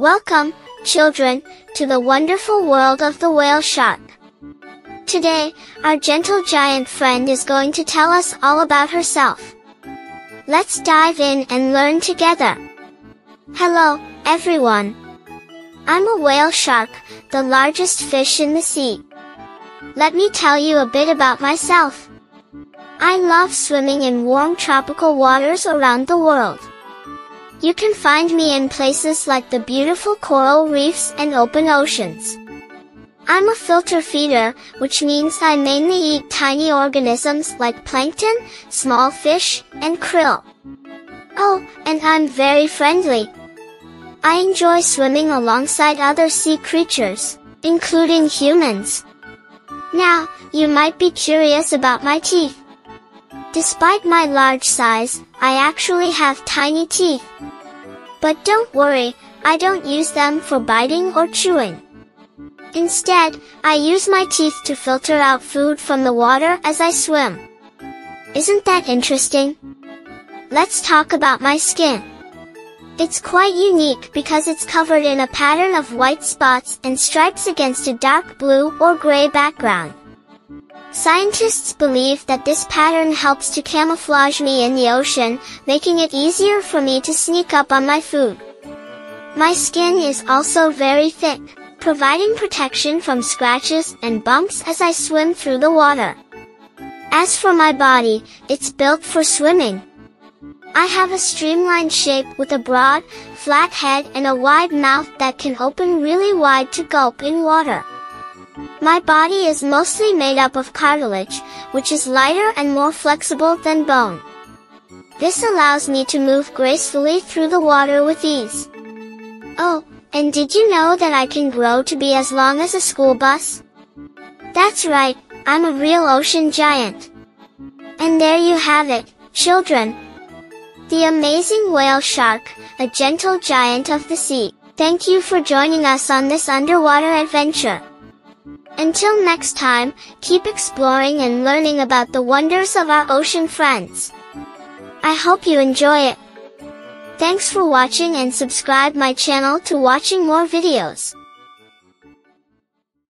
Welcome, children, to the wonderful world of the whale shark. Today, our gentle giant friend is going to tell us all about herself. Let's dive in and learn together. Hello, everyone. I'm a whale shark, the largest fish in the sea. Let me tell you a bit about myself. I love swimming in warm tropical waters around the world. You can find me in places like the beautiful coral reefs and open oceans. I'm a filter feeder, which means I mainly eat tiny organisms like plankton, small fish, and krill. Oh, and I'm very friendly. I enjoy swimming alongside other sea creatures, including humans. Now, you might be curious about my teeth. Despite my large size, I actually have tiny teeth. But don't worry, I don't use them for biting or chewing. Instead, I use my teeth to filter out food from the water as I swim. Isn't that interesting? Let's talk about my skin. It's quite unique because it's covered in a pattern of white spots and stripes against a dark blue or gray background. Scientists believe that this pattern helps to camouflage me in the ocean, making it easier for me to sneak up on my food. My skin is also very thick, providing protection from scratches and bumps as I swim through the water. As for my body, it's built for swimming. I have a streamlined shape with a broad, flat head and a wide mouth that can open really wide to gulp in water. My body is mostly made up of cartilage, which is lighter and more flexible than bone. This allows me to move gracefully through the water with ease. Oh, and did you know that I can grow to be as long as a school bus? That's right, I'm a real ocean giant. And there you have it, children. The amazing whale shark, a gentle giant of the sea. Thank you for joining us on this underwater adventure. Until next time, keep exploring and learning about the wonders of our ocean friends. I hope you enjoy it. Thanks for watching and subscribe my channel to watching more videos.